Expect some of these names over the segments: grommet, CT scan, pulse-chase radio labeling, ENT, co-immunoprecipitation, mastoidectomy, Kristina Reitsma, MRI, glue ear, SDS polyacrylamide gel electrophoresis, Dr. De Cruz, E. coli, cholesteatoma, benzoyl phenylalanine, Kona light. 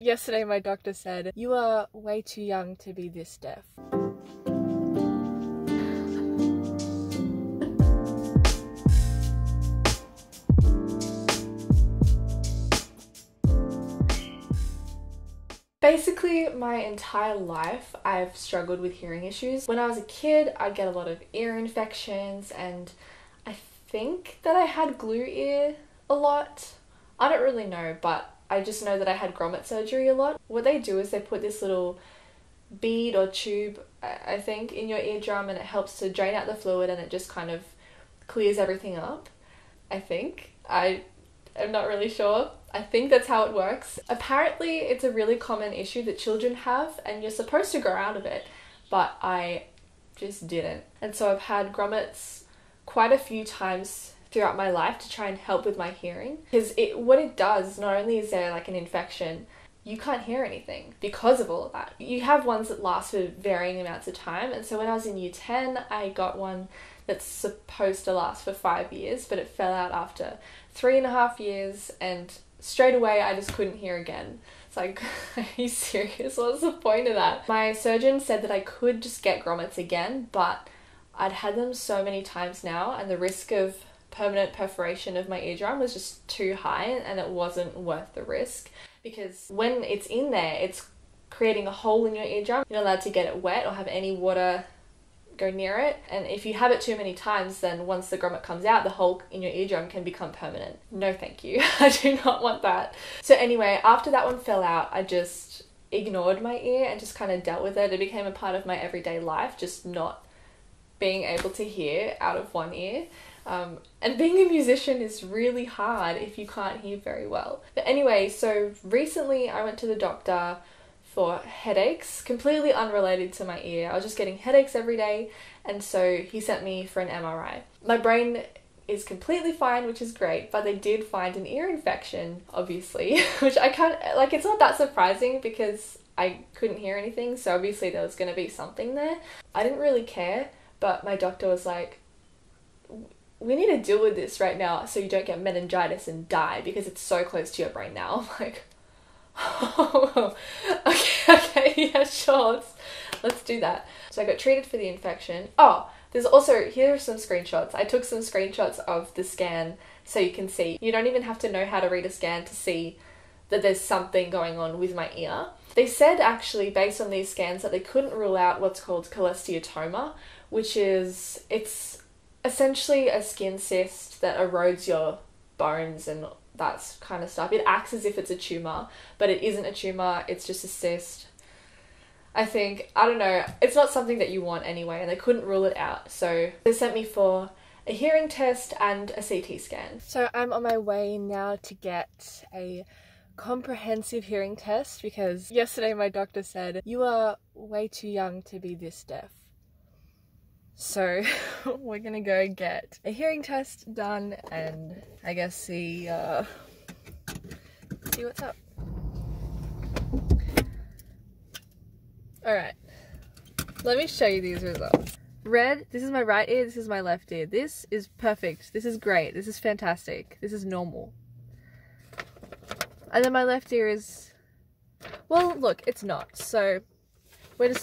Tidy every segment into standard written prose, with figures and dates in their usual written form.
Yesterday my doctor said, "You are way too young to be this deaf." Basically, my entire life I've struggled with hearing issues. When I was a kid, I'd get a lot of ear infections, and I think that I had glue ear a lot. I don't really know, but I just know that I had grommet surgery a lot. What they do is they put this little bead or tube, I think, in your eardrum, and it helps to drain out the fluid and it just kind of clears everything up, I think. I'm not really sure. I think that's how it works. Apparently, it's a really common issue that children have and you're supposed to grow out of it, but I just didn't. And so I've had grommets quite a few times throughout my life to try and help with my hearing, because what it does, not only is there like an infection, you can't hear anything because of all of that. You have ones that last for varying amounts of time, and so when I was in year 10 I got one that's supposed to last for 5 years, but it fell out after 3.5 years, and straight away I just couldn't hear again. It's like, are you serious? What's the point of that? My surgeon said that I could just get grommets again, but I'd had them so many times now and the risk of permanent perforation of my eardrum was just too high, and it wasn't worth the risk, because when it's in there it's creating a hole in your eardrum. You're not allowed to get it wet or have any water go near it, and if you have it too many times, then once the grommet comes out, the hole in your eardrum can become permanent. No thank you. I do not want that. So anyway, after that one fell out, I just ignored my ear and just kind of dealt with it. It became a part of my everyday life, just not being able to hear out of one ear. And being a musician is really hard if you can't hear very well. But anyway, so recently I went to the doctor for headaches, completely unrelated to my ear. I was just getting headaches every day, and so he sent me for an MRI. My brain is completely fine, which is great, but they did find an ear infection, obviously, which I can't, like, it's not that surprising because I couldn't hear anything, so obviously there was going to be something there. I didn't really care, but my doctor was like, "We need to deal with this right now so you don't get meningitis and die, because it's so close to your brain now." I'm like, oh, okay, yeah, sure, let's do that. So I got treated for the infection. Oh, there's also, here are some screenshots. I took some screenshots of the scan so you can see. You don't even have to know how to read a scan to see that there's something going on with my ear. They said actually, based on these scans, that they couldn't rule out what's called cholesteatoma, which is, it's essentially a skin cyst that erodes your bones and that kind of stuff. It acts as if it's a tumour, but it isn't a tumour, it's just a cyst. I think, I don't know, it's not something that you want anyway, and they couldn't rule it out. So they sent me for a hearing test and a CT scan. So I'm on my way now to get a comprehensive hearing test, because yesterday my doctor said, "You are way too young to be this deaf." So we're gonna go get a hearing test done and I guess see what's up. Alright, let me show you these results. Red, this is my right ear, this is my left ear. This is perfect, this is great, this is fantastic, this is normal. And then my left ear is, well look, it's not, so we're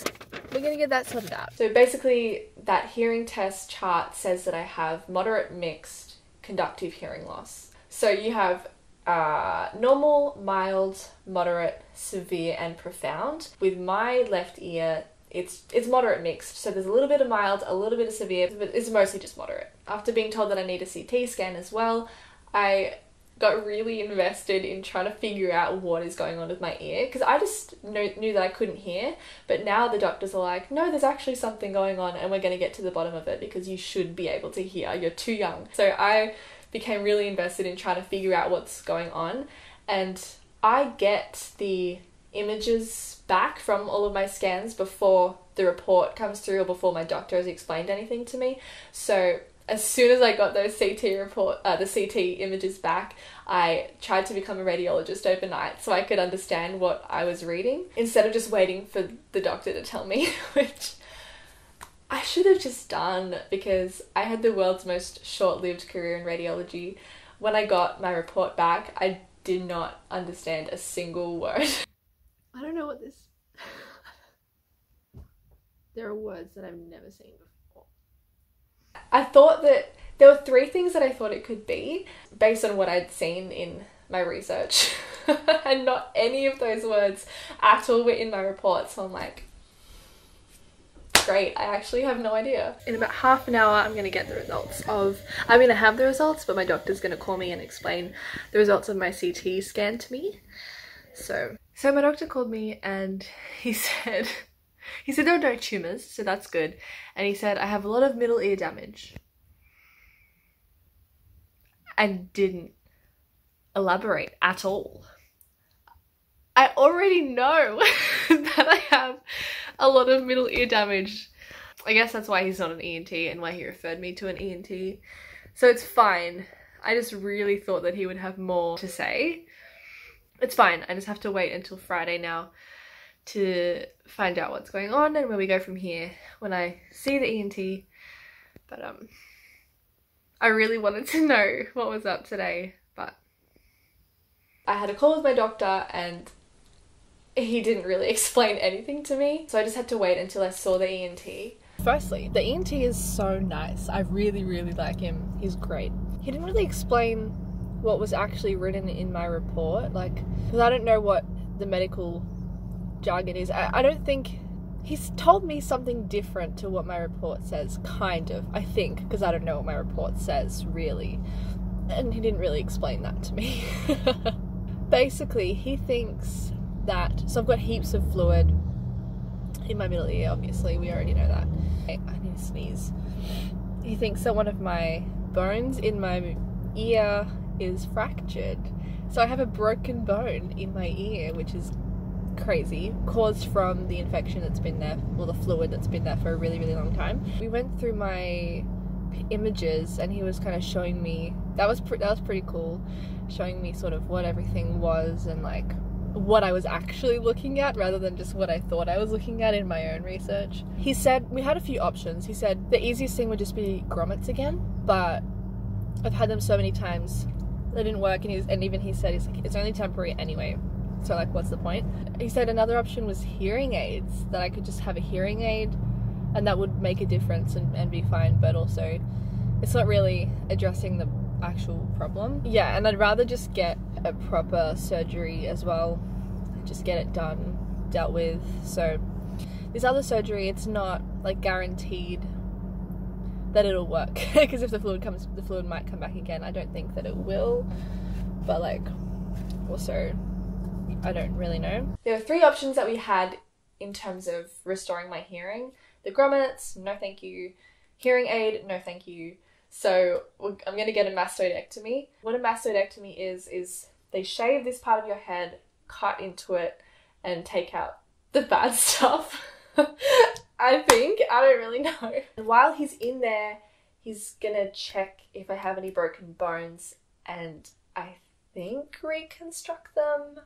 gonna get that sorted out. So basically that hearing test chart says that I have moderate mixed conductive hearing loss. So you have normal, mild, moderate, severe and profound. With my left ear, it's moderate mixed. So there's a little bit of mild, a little bit of severe, but it's mostly just moderate. After being told that I need a CT scan as well, I got really invested in trying to figure out what is going on with my ear, because I just knew that I couldn't hear, but now the doctors are like, "No, there's actually something going on and we're going to get to the bottom of it because you should be able to hear, you're too young." So I became really invested in trying to figure out what's going on, and I get the images back from all of my scans before the report comes through or before my doctor has explained anything to me. So as soon as I got those the CT images back, I tried to become a radiologist overnight so I could understand what I was reading, instead of just waiting for the doctor to tell me, which I should have just done, because I had the world's most short-lived career in radiology. When I got my report back, I did not understand a single word. There are words that I've never seen before. I thought that there were three things that I thought it could be based on what I'd seen in my research. And not any of those words at all were in my report. So I'm like, great, I actually have no idea. In about half an hour, I'm going to get the results of, I'm going to have the results, but my doctor's going to call me and explain the results of my CT scan to me. So my doctor called me and he said there are no tumours, so that's good. And he said, I have a lot of middle ear damage. And didn't elaborate at all. I already know that I have a lot of middle ear damage. I guess that's why he's not an ENT and why he referred me to an ENT. So it's fine. I just really thought that he would have more to say. It's fine. I just have to wait until Friday now to find out what's going on and where we go from here when I see the ENT. But I really wanted to know what was up today, but I had a call with my doctor and he didn't really explain anything to me, so I just had to wait until I saw the ENT. Firstly, the ENT is so nice. I really, really like him. He's great. He didn't really explain what was actually written in my report, like, because I don't know what the medical jargon is. I don't think he's told me something different to what my report says, kind of, I think, because I don't know what my report says really, and he didn't really explain that to me. Basically, he thinks that, so I've got heaps of fluid in my middle ear, obviously, we already know that. I need to sneeze. He thinks that one of my bones in my ear is fractured, so I have a broken bone in my ear, which is crazy, caused from the infection that's been there, or the fluid that's been there for a really, really long time. We went through my images and he was kind of showing me, that was pretty cool, showing me sort of what everything was and like what I was actually looking at rather than just what I thought I was looking at in my own research. He said, we had a few options. He said the easiest thing would just be grommets again, but I've had them so many times they didn't work, and he said he's like, it's only temporary anyway, so like what's the point? He said another option was hearing aids, that I could just have a hearing aid and that would make a difference and be fine, but also it's not really addressing the actual problem. Yeah, and I'd rather just get a proper surgery as well, just get it done, dealt with. So this other surgery, it's not like guaranteed that it'll work, because if the fluid might come back again. I don't think that it will, but like also I don't really know. There were three options that we had in terms of restoring my hearing. The grommets, no thank you. Hearing aid, no thank you. So I'm going to get a mastoidectomy. What a mastoidectomy is they shave this part of your head, cut into it, and take out the bad stuff. I think. I don't really know. And while he's in there, he's going to check if I have any broken bones and I think reconstruct them.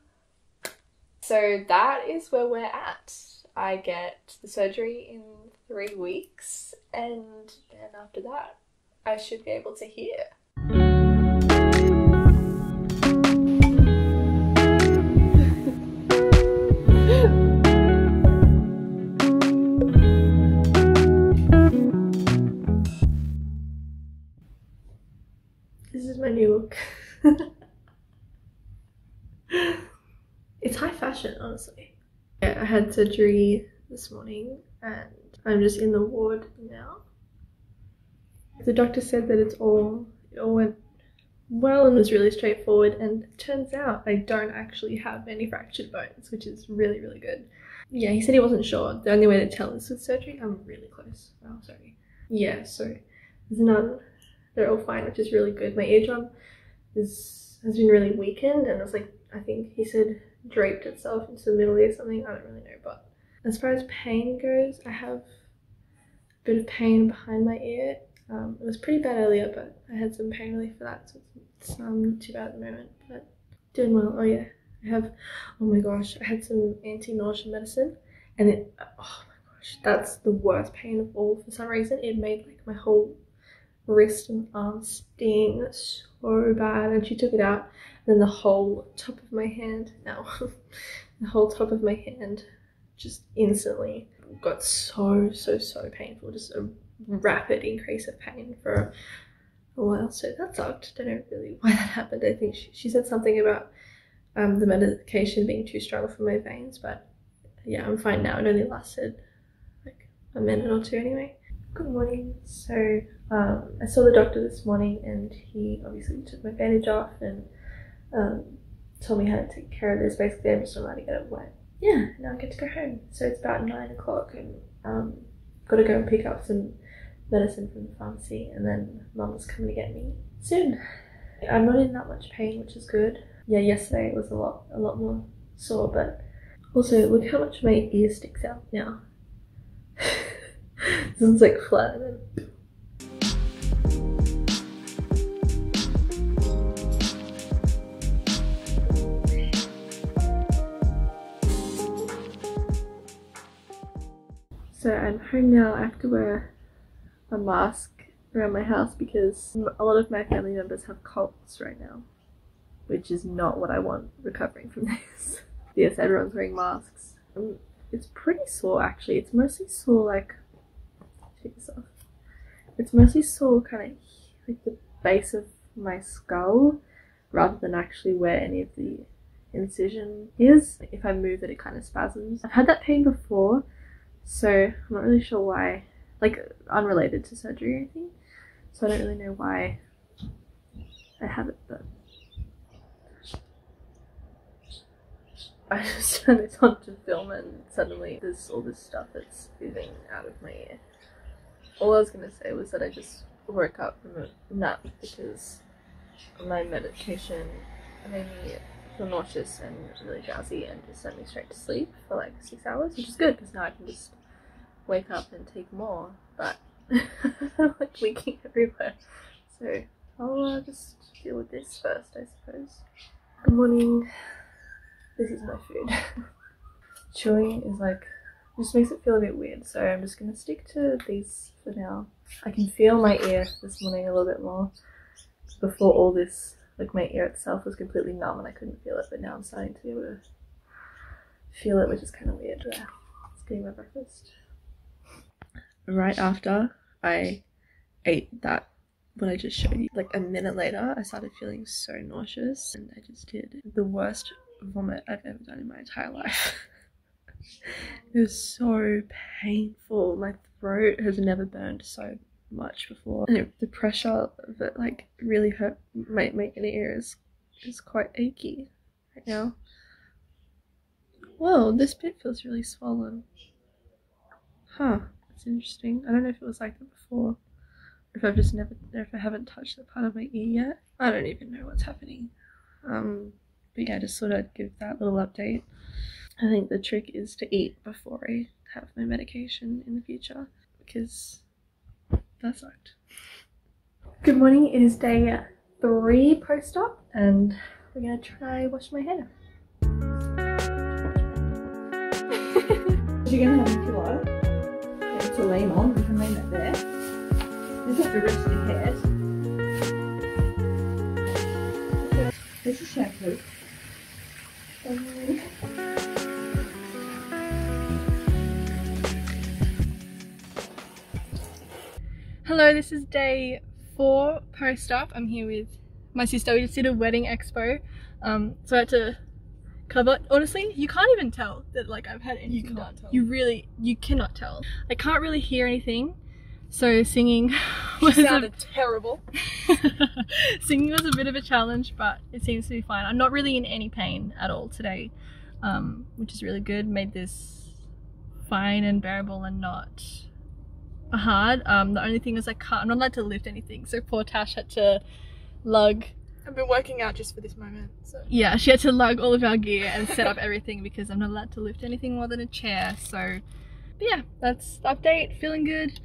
So that is where we're at. I get the surgery in 3 weeks and then after that I should be able to hear. This is my new look. It's high fashion, honestly. Yeah, I had surgery this morning and I'm just in the ward now. The doctor said that it all went well and was really straightforward, and it turns out I don't actually have any fractured bones, which is really, really good. Yeah, he said he wasn't sure. The only way to tell is with surgery. I'm really close. Oh, sorry. Yeah, so there's none. They're all fine, which is really good. My eardrum has been really weakened and it's like, I think he said draped itself into the middle ear or something. I don't really know, but as far as pain goes, I have a bit of pain behind my ear. It was pretty bad earlier, but I had some pain relief for that, so it's not too bad at the moment, but doing well. Oh yeah, I had some anti-nausea medicine and it, oh my gosh, that's the worst pain of all. For some reason, it made like my whole wrist and arm sting so bad, and she took it out and then the whole top of my hand just instantly. It got so painful, just a rapid increase of pain for a while. So that sucked. Don't know really why that happened. I think she said something about the medication being too strong for my veins, but yeah, I'm fine now. It only lasted like a minute or two anyway. Good morning. So I saw the doctor this morning and he obviously took my bandage off and told me how to take care of this. Basically, I'm just allowed to get it wet. Yeah, now I get to go home. So it's about 9 o'clock and got to go and pick up some medicine from the pharmacy, and then mum's coming to get me soon. I'm not in that much pain, which is good. Yeah, yesterday it was a lot more sore, but also look how much my ear sticks out now. This one's like flat. So I'm home now. I have to wear a mask around my house because a lot of my family members have colds right now, which is not what I want recovering from this. Yes, everyone's wearing masks. It's pretty sore actually. It's mostly sore like, take this off. It's mostly sore kind of like the base of my skull rather than actually where any of the incision is. If I move it, it kind of spasms. I've had that pain before, so I'm not really sure why, like unrelated to surgery or anything, so I don't really know why I have it, but I just turned this on to film and suddenly there's all this stuff that's oozing out of my ear. All I was going to say was that I just woke up from a nap because my medication made me feel nauseous and really drowsy and just sent me straight to sleep for like 6 hours, which is good because now I can just wake up and take more, but I'm like leaking everywhere. So I'll just deal with this first, I suppose. Good morning. This is my food. Chewing is like, just makes it feel a bit weird, so I'm just gonna stick to these for now. I can feel my ear this morning a little bit more. Before all this, like my ear itself was completely numb and I couldn't feel it, but now I'm starting to be able to feel it, which is kind of weird. But it's getting my breakfast. Right after I ate that, what I just showed you, like a minute later, I started feeling so nauseous and I just did the worst vomit I've ever done in my entire life. It was so painful. My throat has never burned so much before, and the pressure of it like really hurt. My inner ear is quite achy right now. Whoa, this bit feels really swollen. Huh, that's interesting. I don't know if it was like that before, if I've just never, if I haven't touched that part of my ear yet. I don't even know what's happening. But yeah, I just thought I'd give that little update. I think the trick is to eat before I have my medication in the future, because that sucked. Good morning, it is day 3 post-op and we're gonna try wash my hair. You're gonna have a pillow to lean on, you can lean it there. You just have to rest your head. This is shampoo. Hello, this is day 4 post-op. I'm here with my sister. We just did a wedding expo, so I had to cover. Honestly, you can't even tell that like I've had anything done. You can't tell. You cannot tell. I can't really hear anything, so singing was sounded terrible. Singing was a bit of a challenge, but it seems to be fine. I'm not really in any pain at all today, which is really good. Made this fine and bearable and not hard. The only thing is I'm not allowed to lift anything, so poor Tash had to lug. I've been working out just for this moment, so yeah, she had to lug all of our gear and set up everything because I'm not allowed to lift anything more than a chair. So but yeah, that's the update. Feeling good,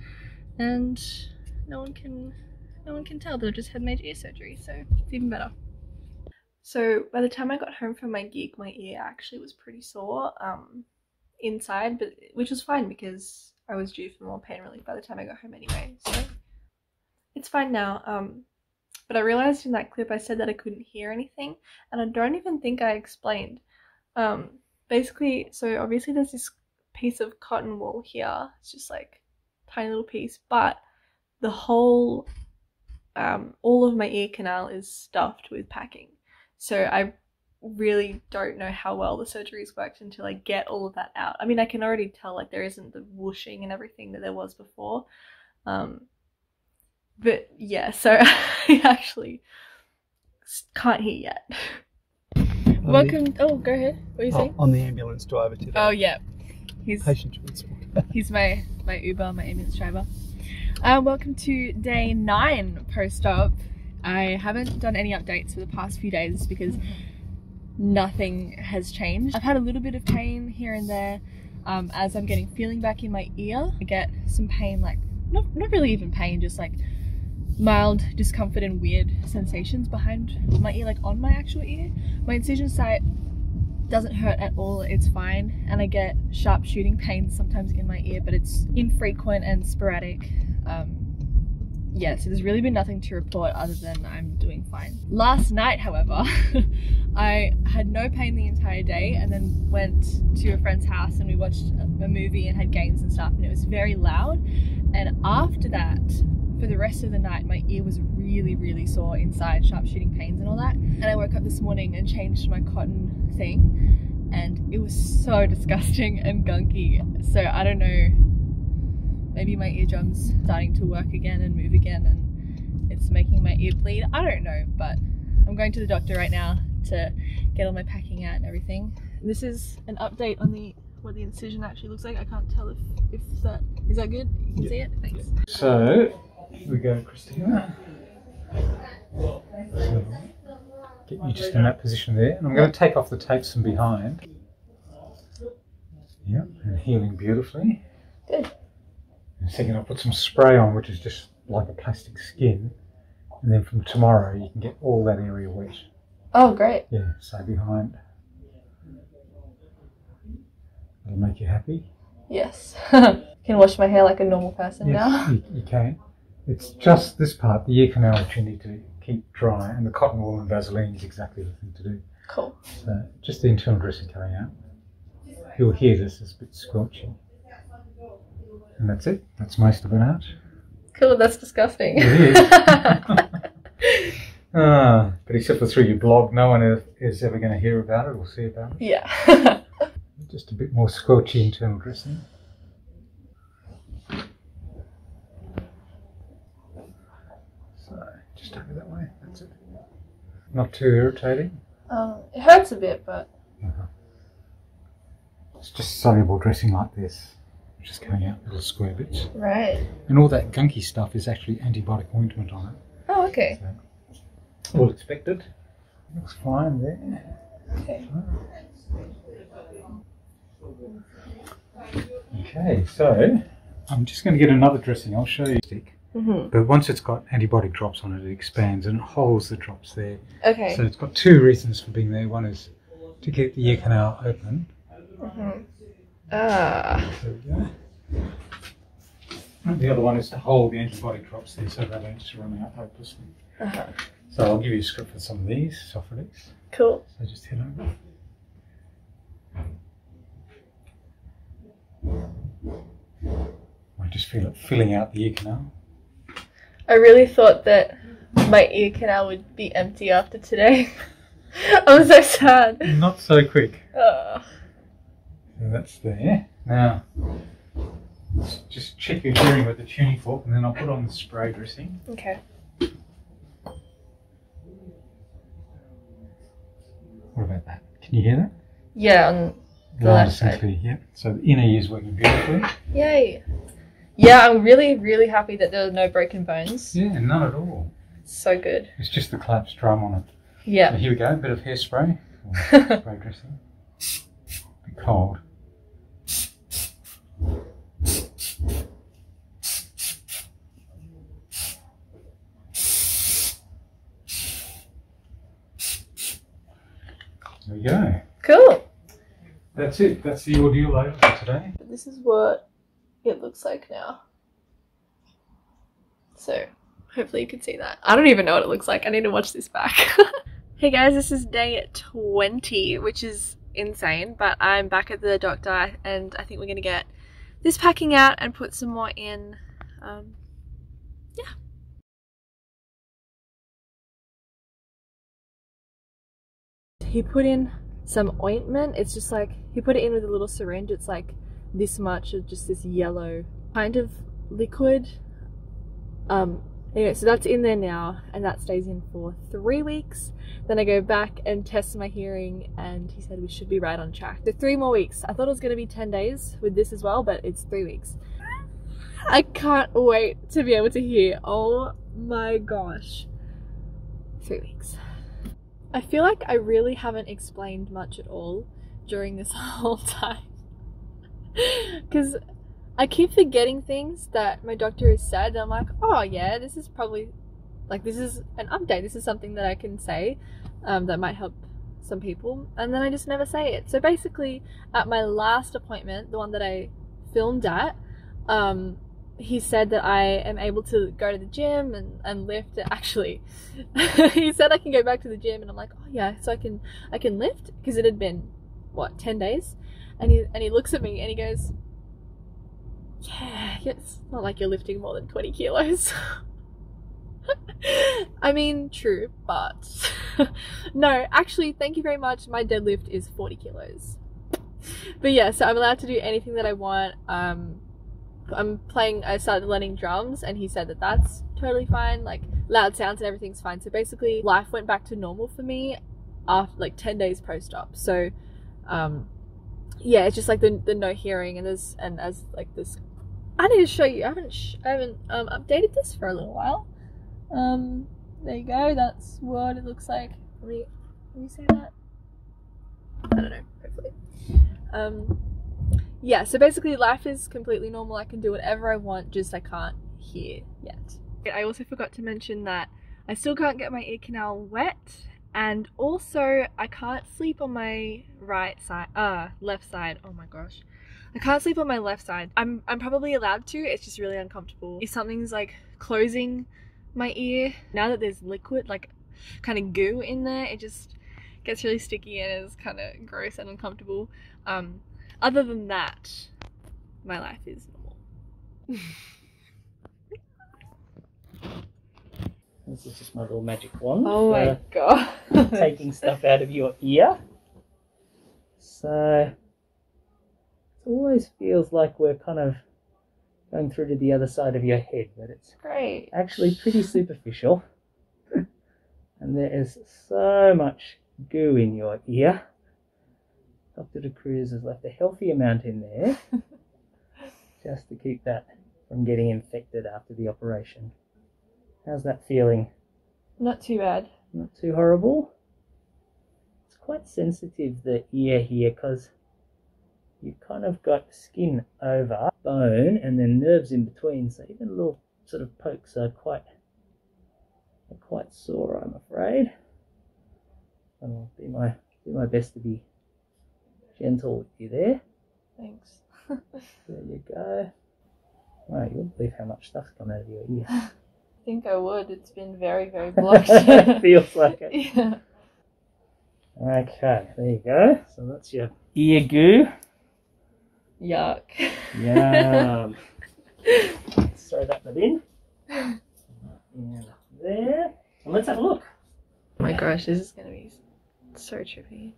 and no one can tell that I've just had major ear surgery, so it's even better. So by the time I got home from my gig, my ear actually was pretty sore inside, but which was fine because I was due for more pain relief by the time I got home anyway, so it's fine now. But I realised in that clip I said that I couldn't hear anything, and I don't even think I explained. Basically, so obviously there's this piece of cotton wool here. It's just like a tiny little piece, but the whole all of my ear canal is stuffed with packing. So I really don't know how well the surgery's worked until I get all of that out. I mean, I can already tell like there isn't the whooshing and everything that there was before. But yeah, so I actually can't hear yet. Welcome. Oh, go ahead. What are you saying? I'm the ambulance driver today. Oh yeah, he's my Uber, my ambulance driver. Welcome to day 9 post-op. I haven't done any updates for the past few days because nothing has changed. I've had a little bit of pain here and there as I'm getting feeling back in my ear. I get some pain, like not really even pain, just like mild discomfort and weird sensations behind my ear, like on my actual ear. My incision site doesn't hurt at all, it's fine, and I get sharp shooting pains sometimes in my ear, but it's infrequent and sporadic. Yeah, so there's really been nothing to report other than I'm doing fine. Last night, however, I had no pain the entire day, and then went to a friend's house and we watched a movie and had games and stuff, and it was very loud. And after that, for the rest of the night, my ear was really sore inside, sharp shooting pains and all that. And I woke up this morning and changed my cotton thing, and it was so disgusting and gunky. So I don't know, maybe my eardrum's starting to work again and move again and it's making my ear bleed. I don't know, but I'm going to the doctor right now to get all my packing out and everything. This is an update on what the incision actually looks like. I can't tell if that, is that good? You can see it? Thanks. So, here we go, Christina. So, get you just in that position there. And I'm going to take off the tape from behind. Yep, and healing beautifully. Good. And second, I'll put some spray on, which is just like a plastic skin. And then from tomorrow, you can get all that area wet. Oh, great. Yeah, so behind. That'll make you happy. Yes. Can wash my hair like a normal person now. You can. It's just this part, the ear canal, which you need to keep dry, and the cotton wool and Vaseline is exactly the thing to do. Cool. So just the internal dressing coming out. You'll hear this is a bit squelchy. And that's it. That's most of it out. Cool, that's disgusting. It is. But except for through your blog, no one is ever going to hear about it or see about it. Yeah. Just a bit more squelchy internal dressing. So, just over that way, that's it. Not too irritating? It hurts a bit, but... It's just soluble dressing like this. Just coming out little square bits. Right. And all that gunky stuff is actually antibiotic ointment on it. Oh, okay. So, all expected. Looks fine there. Okay. Okay, so I'm just going to get another dressing. I'll show you. But once it's got antibiotic drops on it, it expands and it holds the drops there. Okay. So it's got two reasons for being there. One is to keep the ear canal open. There we go. And the other one is to hold the antibiotic drops there so they don't just run out hopelessly. So I'll give you a script for some of these soft release. Cool. So just head over. I just feel it filling out the ear canal. I really thought that my ear canal would be empty after today. I'm so sad. Not so quick. Oh. So that's there. Now, let's just check your hearing with the tuning fork, and then I'll put on the spray dressing. Okay. What about that? Can you hear that? Yeah, on the left side. Yeah. So the inner ear is working beautifully. Yay. Yeah, I'm really happy that there are no broken bones. Yeah, none at all. So good. It's just the collapsed drum on it. Yeah. So here we go, a bit of hairspray. Spray dressing. A bit cold. There we go. Cool. That's it. That's the ordeal load for today. This is what it looks like now. So hopefully you can see that. I don't even know what it looks like. I need to watch this back. Hey guys, this is day 20, which is insane, but I'm back at the doctor and I think we're gonna get this packing out and put some more in. Yeah. He put in some ointment. It's just like, he put it in with a little syringe. It's like this much of just this yellow kind of liquid. Anyway, so that's in there now and that stays in for 3 weeks. Then I go back and test my hearing and he said we should be right on track. So 3 more weeks. I thought it was going to be 10 days with this as well, but it's 3 weeks. I can't wait to be able to hear. Oh my gosh. 3 weeks. I feel like I really haven't explained much at all during this whole time because I keep forgetting things that my doctor has said and I'm like, oh yeah, this is probably, like, this is an update, this is something that I can say that might help some people, and then I just never say it. So basically at my last appointment, the one that I filmed at, he said that I am able to go to the gym and lift. Actually, he said I can go back to the gym and I'm like, oh yeah, so I can lift, because it had been, what, 10 days? And he looks at me and he goes, yeah, it's not like you're lifting more than 20 kilos. I mean, true, but no, actually, thank you very much. My deadlift is 40 kilos. But yeah, so I'm allowed to do anything that I want. I started learning drums and he said that that's totally fine. Like, loud sounds and everything's fine. So basically life went back to normal for me after like 10 days post-op. So, yeah, it's just like the no hearing and as like this, I need to show you. I haven't updated this for a little while. There you go. That's what it looks like. Let me say that. I don't know. Hopefully. Yeah. So basically, life is completely normal. I can do whatever I want. Just I can't hear yet. I also forgot to mention that I still can't get my ear canal wet. And also, I can't sleep on my right side, left side. Oh my gosh. I can't sleep on my left side. I'm probably allowed to, it's just really uncomfortable. If something's like closing my ear, now that there's liquid, like kind of goo in there, it just gets really sticky and is kind of gross and uncomfortable. Other than that, my life is normal. This is just my little magic wand. Oh my god. Taking stuff out of your ear. So it always feels like we're kind of going through to the other side of your head, but it's great. Actually pretty superficial. And there is so much goo in your ear. Dr. De Cruz has left a healthy amount in there just to keep that from getting infected after the operation. How's that feeling? Not too bad. Not too horrible? It's quite sensitive, the ear here, because you've kind of got skin over, bone, and then nerves in between, so even little sort of pokes are quite sore, I'm afraid. I'll do my best to be gentle with you there. Thanks. There you go. Wow, you'll believe how much stuff's come out of your ear. I think I would. It's been very, very blocked. It feels like it. Yeah. Okay, there you go. So that's your ear goo. Yuck. Yum. Let's throw that in the bin. And there. And let's have a look. Oh my gosh, this is going to be so trippy.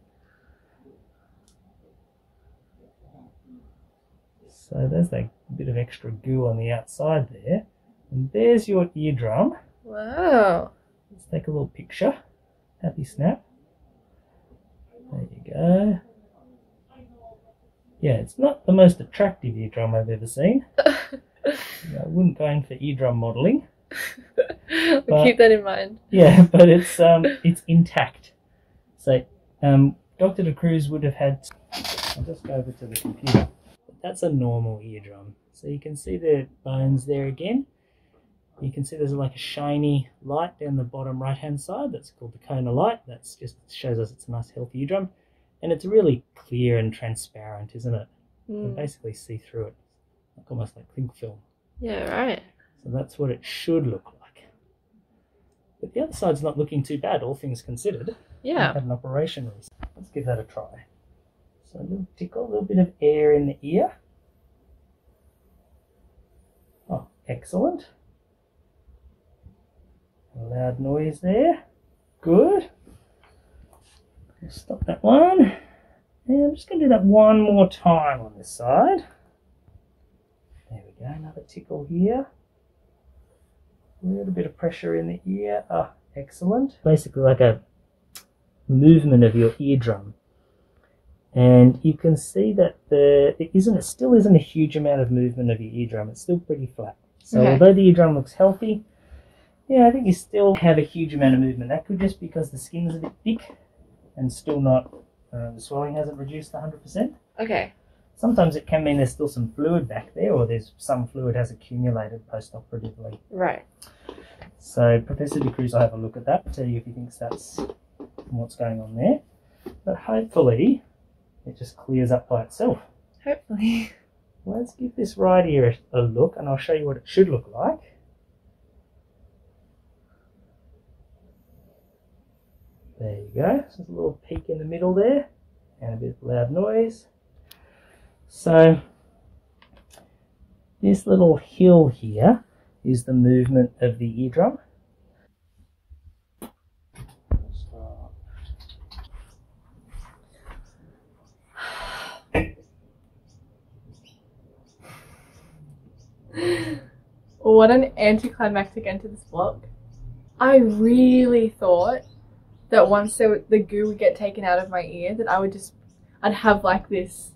So there's that bit of extra goo on the outside there. And there's your eardrum. Wow. Let's take a little picture. Happy snap. There you go. Yeah, it's not the most attractive eardrum I've ever seen. I wouldn't go in for eardrum modelling. We'll keep that in mind. Yeah, but it's intact. So Dr. De Cruz would have had... I'll just go over to the computer. That's a normal eardrum. So you can see the bones there again. You can see there's like a shiny light down the bottom right-hand side. That's called the Kona light. That just shows us it's a nice, healthy eardrum. And it's really clear and transparent, isn't it? Mm. You can basically see through it, like almost like cling film. Yeah, right. So that's what it should look like. But the other side's not looking too bad, all things considered. Yeah. I've had an operation recently. Let's give that a try. So a little tickle, a little bit of air in the ear. Oh, excellent. A loud noise there. Good. I'll stop that one. And I'm just going to do that one more time on this side. There we go, another tickle here. A little bit of pressure in the ear. Ah, excellent. Basically like a movement of your eardrum. And you can see that it still isn't a huge amount of movement of your eardrum. It's still pretty flat. So okay. Although the eardrum looks healthy, yeah, I think you still have a huge amount of movement. That could just be because the skin's a bit thick and still not, the swelling hasn't reduced 100%. Okay. Sometimes it can mean there's still some fluid back there, or there's some fluid has accumulated post-operatively. Right. So Professor De Cruz will have a look at that, tell you if he thinks that's what's going on there. But hopefully it just clears up by itself. Hopefully. Let's give this right ear a look, and I'll show you what it should look like. There you go. So there's a little peak in the middle there, and a bit of loud noise. So this little hill here is the movement of the eardrum. What an anticlimactic end to this vlog. I really thought that once the goo would get taken out of my ear, that I'd have like this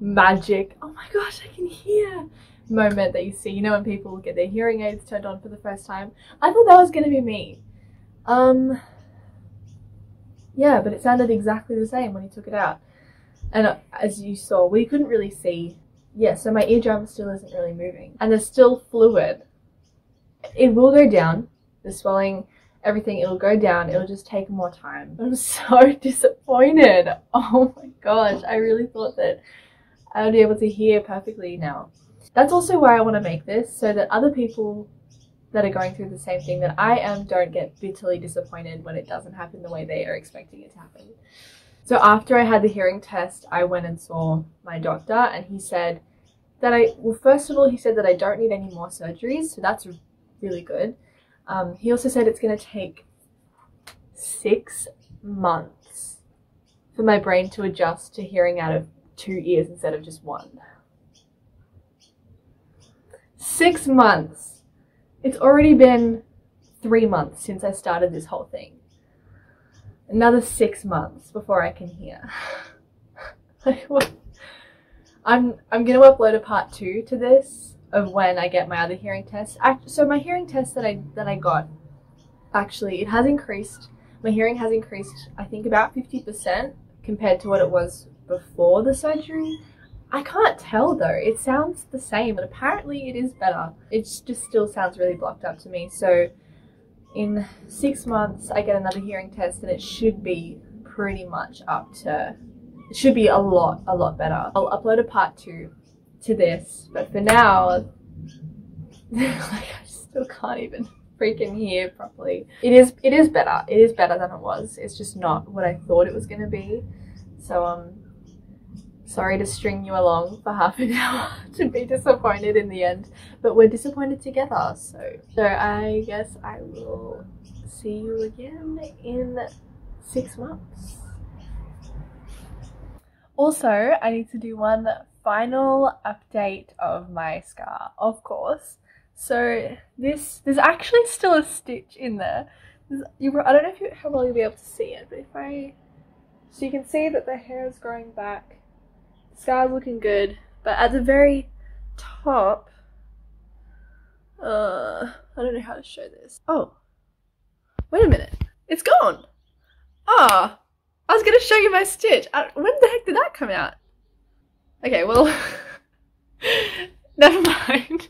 magic, oh my gosh, I can hear moment that you see, you know, when people get their hearing aids turned on for the first time. I thought that was going to be me. Yeah, but it sounded exactly the same when he took it out. And as you saw, we couldn't really see. Yeah, so my eardrum still isn't really moving. And there's still fluid. It will go down. The swelling, everything, it'll go down. It'll just take more time. I'm so disappointed. Oh my gosh, I really thought that I would be able to hear perfectly now. That's also why I want to make this, so that other people that are going through the same thing that I am don't get bitterly disappointed when it doesn't happen the way they are expecting it to happen. So after I had the hearing test, I went and saw my doctor, and he said that first of all, he said that I don't need any more surgeries, so that's really good. He also said it's going to take 6 months for my brain to adjust to hearing out of 2 ears instead of just one. 6 months! It's already been 3 months since I started this whole thing. Another 6 months before I can hear. I'm going to upload a part 2 to this of when I get my other hearing test. So my hearing test that I got, actually, it has increased. My hearing has increased, I think, about 50% compared to what it was before the surgery. I can't tell though. It sounds the same, but apparently it is better. It just still sounds really blocked up to me. So in 6 months, I get another hearing test, and it should be pretty much up to, it should be a lot better. I'll upload a part 2 to this, but for now, like, I still can't even freaking hear properly. It is better. It is better than it was. It's just not what I thought it was going to be. So, sorry to string you along for half an hour to be disappointed in the end, but we're disappointed together. So I guess I will see you again in 6 months. Also, I need to do one final update of my scar, of course. So there's actually still a stitch in there. I don't know how well you'll be able to see it, but so you can see that the hair is growing back. Scar's looking good, but at the very top, I don't know how to show this. Oh, wait a minute, it's gone. Ah, I was gonna show you my stitch. When the heck did that come out? Okay, well, never mind.